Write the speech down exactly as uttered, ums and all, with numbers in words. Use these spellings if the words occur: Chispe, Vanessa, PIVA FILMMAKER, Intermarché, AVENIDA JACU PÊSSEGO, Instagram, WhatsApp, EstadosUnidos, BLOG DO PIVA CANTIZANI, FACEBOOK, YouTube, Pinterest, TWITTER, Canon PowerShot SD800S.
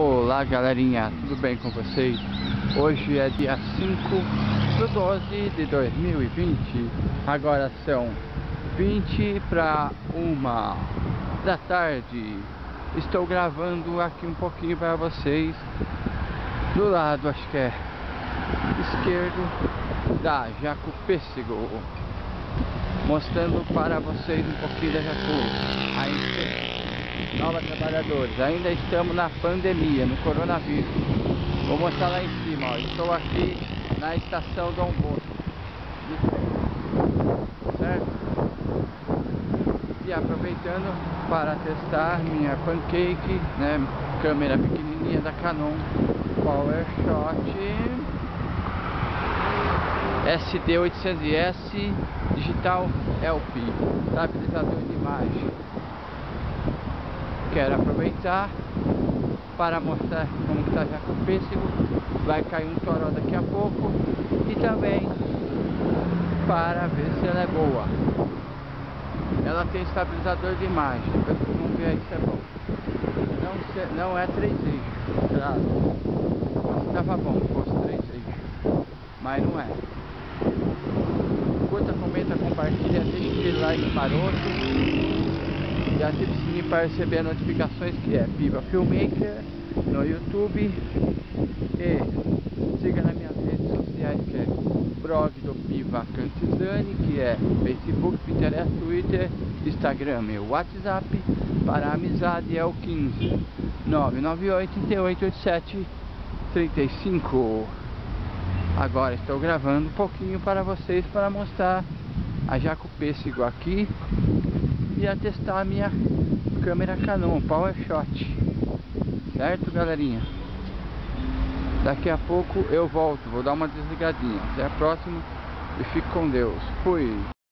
Olá galerinha, tudo bem com vocês? Hoje é dia cinco de doze de dois mil e vinte. Agora são vinte para uma da tarde. Estou gravando aqui um pouquinho para vocês do lado, acho que é esquerdo, da Jacu Pêssego, mostrando para vocês um pouquinho da Jacu, a empresa Nova Trabalhadores. Ainda estamos na pandemia, no coronavírus. Vou mostrar lá em cima, ó. Estou aqui na estação Dom Bosco, certo? E aproveitando para testar minha pancake, né, câmera pequenininha da Canon PowerShot S D oitocentos S digital L P, estabilizador de imagem. Quero aproveitar para mostrar como está já com o pêssego. Vai cair um toró daqui a pouco e também para ver se ela é boa. Ela tem estabilizador de imagem, vamos ver aí se é bom. Não, não é três eixos, claro. Estava bom se fosse três eixos, mas não é. Curta, comenta, compartilha, deixa aquele like maroto e ative o sininho para receber notificações, que é Viva Filmmaker no YouTube. E siga nas minhas redes sociais, que é blog do Piva Cantizani, que é Facebook, Pinterest, Twitter, Instagram e WhatsApp. Para a amizade é o quinze, nove nove oito, três oito oito sete, três cinco. Agora estou gravando um pouquinho para vocês, para mostrar a Jacu Pêssego aqui e a testar a minha câmera Canon PowerShot, certo galerinha? Daqui a pouco eu volto, vou dar uma desligadinha. Até a próxima e fique com Deus. Fui!